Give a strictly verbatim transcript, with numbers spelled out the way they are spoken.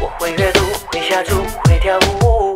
我会阅读，会下注，会跳舞。